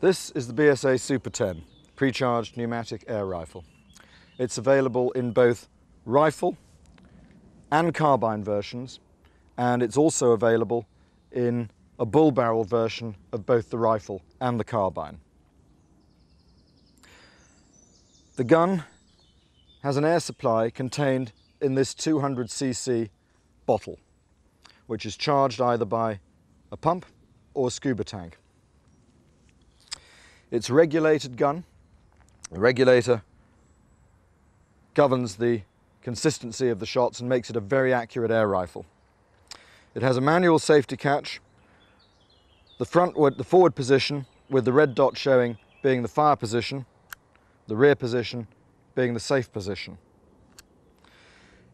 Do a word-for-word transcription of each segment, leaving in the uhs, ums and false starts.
This is the B S A Super ten Precharged Pneumatic Air Rifle. It's available in both rifle and carbine versions, and it's also available in a bull barrel version of both the rifle and the carbine. The gun has an air supply contained in this two hundred c c bottle, which is charged either by a pump or a scuba tank. It's a regulated gun. The regulator governs the consistency of the shots and makes it a very accurate air rifle. It has a manual safety catch, the, frontward, the forward position with the red dot showing being the fire position, the rear position being the safe position.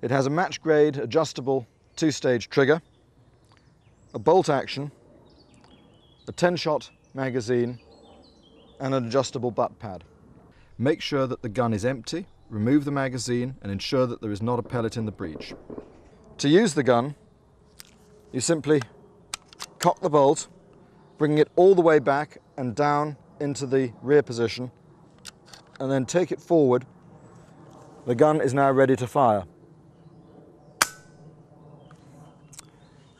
It has a match grade adjustable two-stage trigger, a bolt action, a ten shot magazine, and an adjustable butt pad. Make sure that the gun is empty, remove the magazine and ensure that there is not a pellet in the breech. To use the gun, you simply cock the bolt, bringing it all the way back and down into the rear position, and then take it forward. The gun is now ready to fire.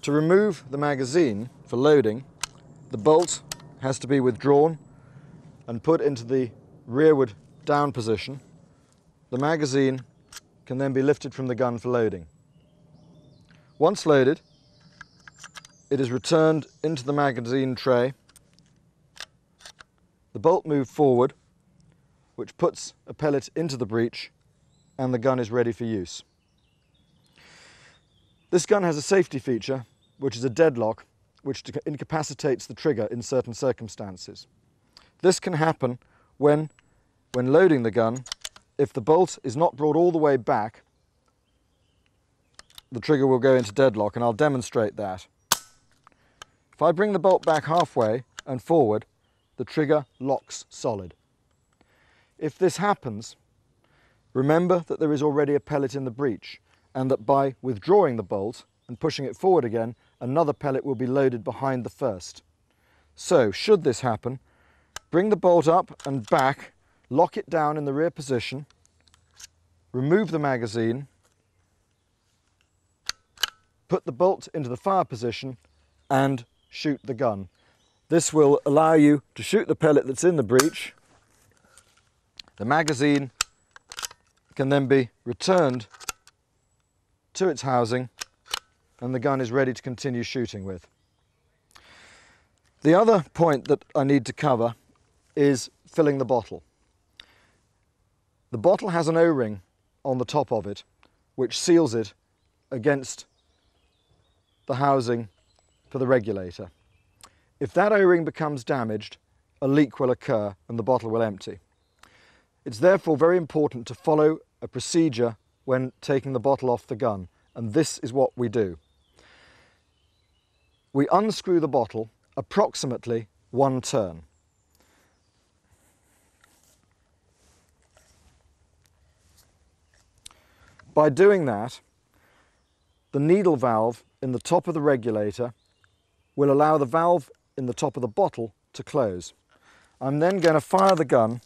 To remove the magazine for loading, the bolt has to be withdrawn and put into the rearward down position. The magazine can then be lifted from the gun for loading. Once loaded, it is returned into the magazine tray, the bolt moved forward, which puts a pellet into the breech, and the gun is ready for use. This gun has a safety feature, which is a deadlock, which incapacitates the trigger in certain circumstances. This can happen when, when loading the gun, if the bolt is not brought all the way back, the trigger will go into deadlock, and I'll demonstrate that. If I bring the bolt back halfway and forward, the trigger locks solid. If this happens, remember that there is already a pellet in the breech, and that by withdrawing the bolt and pushing it forward again, another pellet will be loaded behind the first. So, should this happen, bring the bolt up and back, lock it down in the rear position, remove the magazine, put the bolt into the fire position and shoot the gun. This will allow you to shoot the pellet that's in the breech. The magazine can then be returned to its housing and the gun is ready to continue shooting with. The other point that I need to cover is filling the bottle. The bottle has an O-ring on the top of it, which seals it against the housing for the regulator. If that O-ring becomes damaged, a leak will occur and the bottle will empty. It's therefore very important to follow a procedure when taking the bottle off the gun, and this is what we do. We unscrew the bottle approximately one turn. By doing that, the needle valve in the top of the regulator will allow the valve in the top of the bottle to close. I'm then going to fire the gun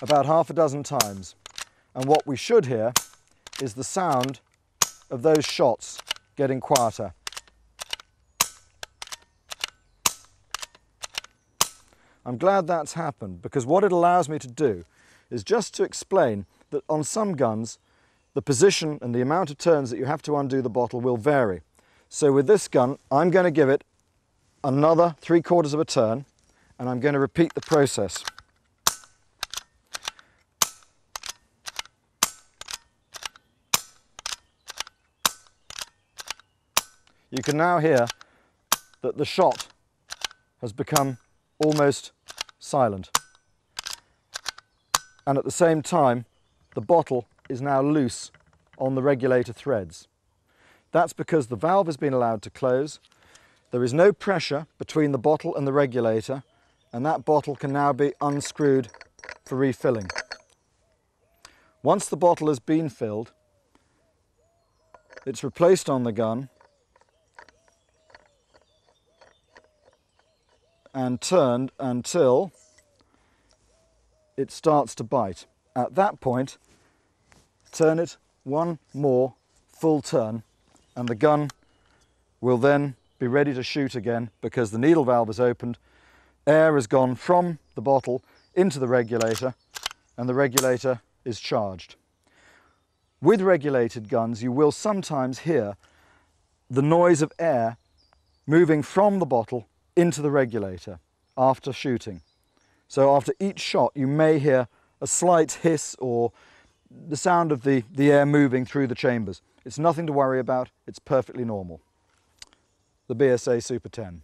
about half a dozen times. And what we should hear is the sound of those shots getting quieter. I'm glad that's happened, because what it allows me to do is just to explain that on some guns, the position and the amount of turns that you have to undo the bottle will vary. So with this gun, I'm going to give it another three quarters of a turn, and I'm going to repeat the process. You can now hear that the shot has become almost silent. And at the same time, the bottle is now loose on the regulator threads. That's because the valve has been allowed to close. There is no pressure between the bottle and the regulator, and that bottle can now be unscrewed for refilling. Once the bottle has been filled, it's replaced on the gun and turned until it starts to bite. At that point, turn it one more full turn and the gun will then be ready to shoot again, because the needle valve is opened, air has gone from the bottle into the regulator, and the regulator is charged. With regulated guns, you will sometimes hear the noise of air moving from the bottle into the regulator after shooting. So after each shot, you may hear a slight hiss or the sound of the, the air moving through the chambers. It's nothing to worry about, it's perfectly normal. The B S A Super ten.